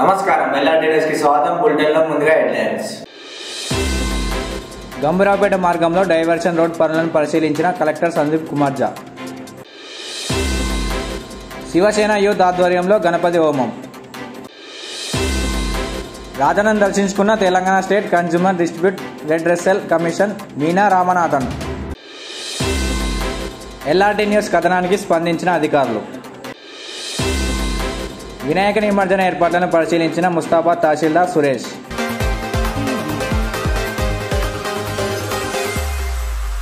నమస్కారం LRT కి స్వాగతం. బులెటిన్ లో ముందుగా హెడ్లైన్స్. గంభీరాపేట మార్గంలో డైవర్షన్ రోడ్ పనులను పరిశీలించిన కలెక్టర్ సందీప్ కుమార్జా. శివసేన యూత్ ఆధ్వర్యంలో గణపతి హోమం. రాజనందర్ Shinskuna Telangana state consumer distribute రెడ్రెసెల్ commission Meena Ramanathan. LRT news కథనానికి స్పందించిన అధికారులు. వినాయక నిమజ్జన ఏర్పాట్లను పరిశీలించిన ముస్తాఫా తహసీల్దార్ సురేష్.